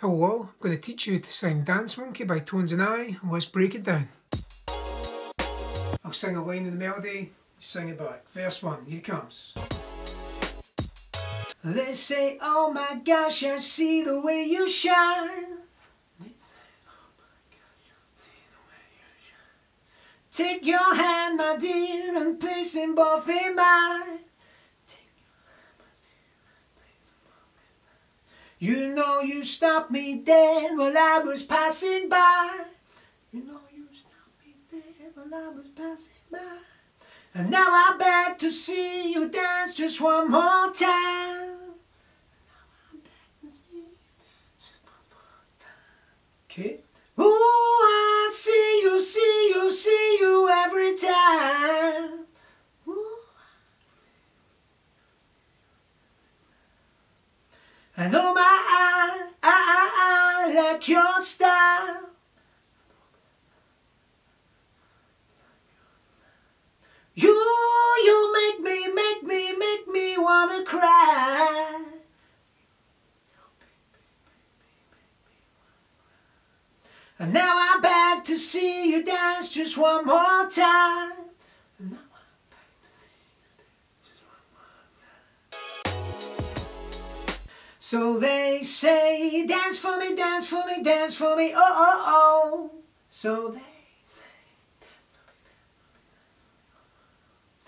Hello, I'm going to teach you to sing Dance Monkey by Tones and I. Let's break it down. I'll sing a line in the melody, sing it back. Verse one, here comes. Let's say, oh my gosh, I see the way you shine. Let's say, oh my gosh, I see the way you shine. Take your hand, my dear, and place them both in mine. You know you stopped me dead while I was passing by. You know you stopped me dead while I was passing by. And now I beg to see you dance just one more time. And now I beg to see you dance just one more time. Okay. Ooh, I see you, see you, see you every time. I know my I like your style. You make me wanna cry. And now I beg to see you dance just one more time. So they say, dance for me, dance for me, dance for me, oh, oh, oh. So they say, dance for me, dance for me, dance for me, oh, oh.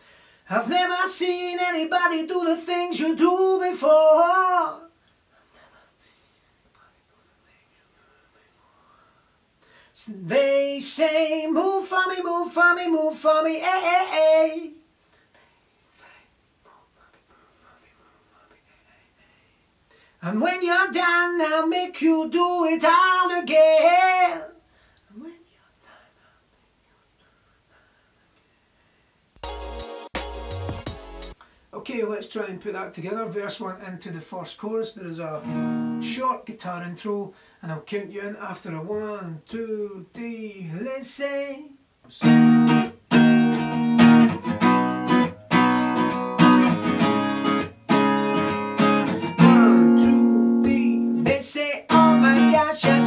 I've never seen anybody do the things you do before. I've never seen anybody do the things you do before. So they say, move for me, move for me, move for me, eh, eh, eh. And when you're done, I'll make you do it all again. And when you're done, I'll make you do it again. Okay, let's try and put that together. Verse 1 into the first chorus. There is a short guitar intro, and I'll count you in after a 1, 2, 3, let's sing. I said, oh my gosh, I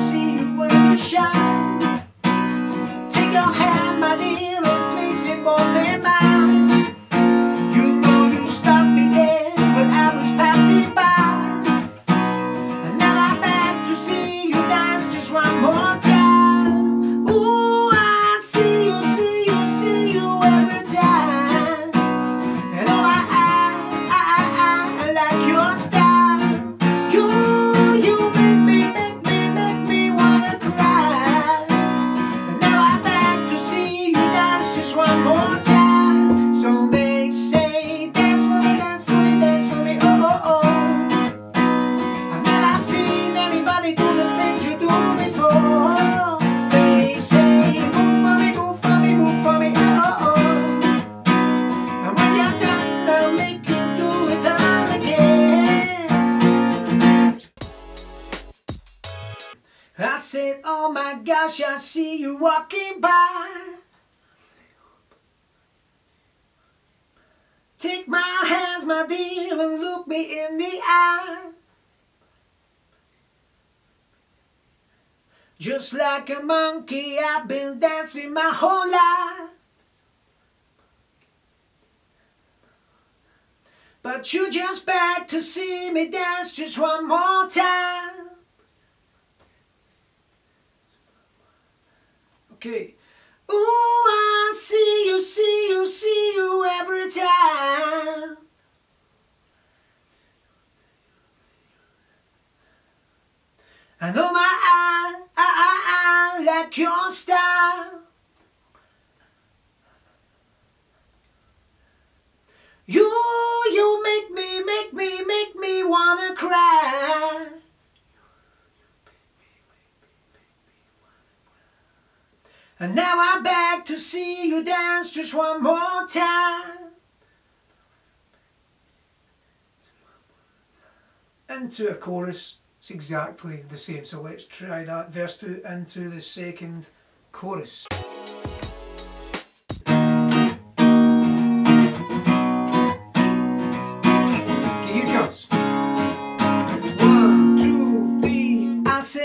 see you walking by. Take my hands, my dear, and look me in the eye. Just like a monkey, I've been dancing my whole life. But you just beg to see me dance just one more time. Okay. Ooh, I see you, see you, see you every time. I know my I like your style. You make me wanna cry. And now I beg to see you dance just one more time. Into a chorus, it's exactly the same. So let's try that. Verse 2 into the second chorus. Okay, here it goes. 1, 2, 3, I say.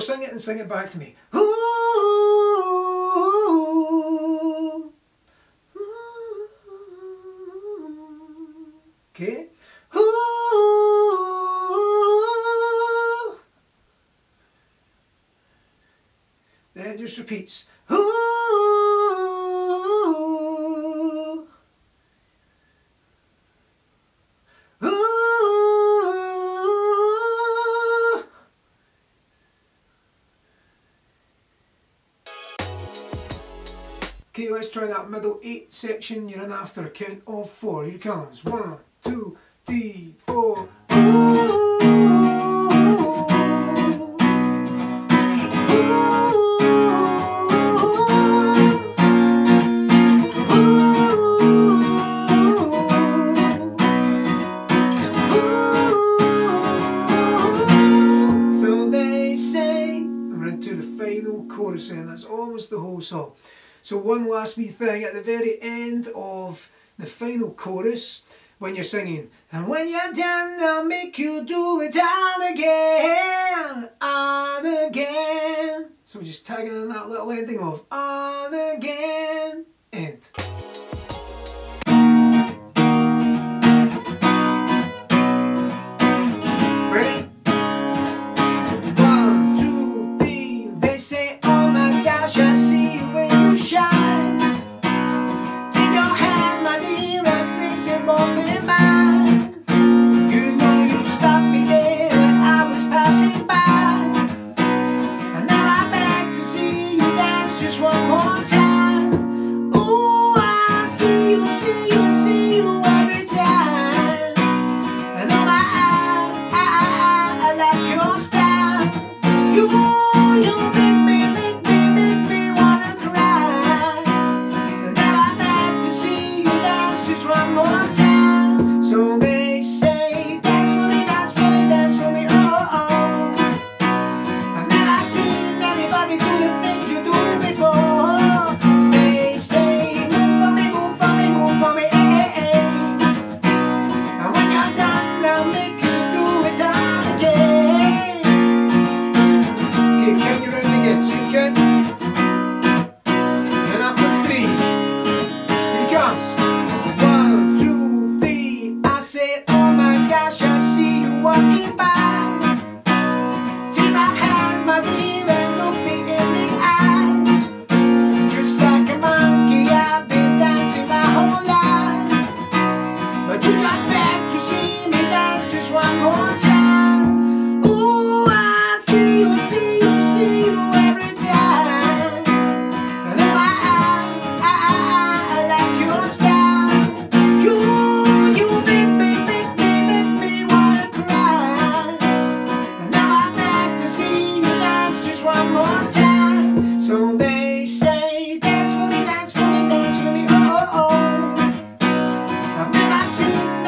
So sing it and sing it back to me. Okay. Then it just repeats. Okay, let's try that middle eight section. You're in after a count of four. Here it comes. 1, 2, 3, 4. So they say, and we're into the final chorus, and that's almost the whole song. So one last wee thing at the very end of the final chorus, when you're singing, and when you're done, I'll make you do it all again, all again. So we're just tagging on that little ending of all again, end.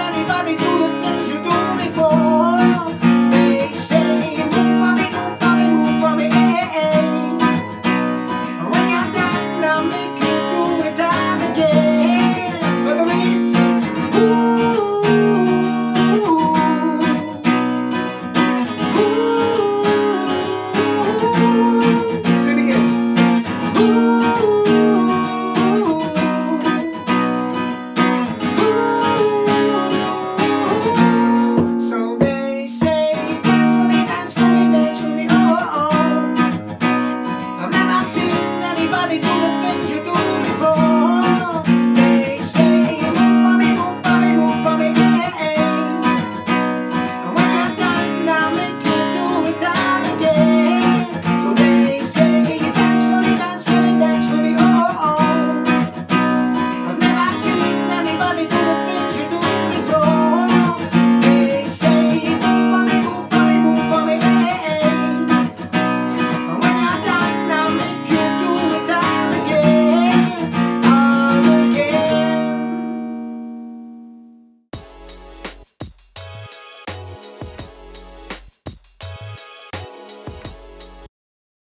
Everybody do the thing.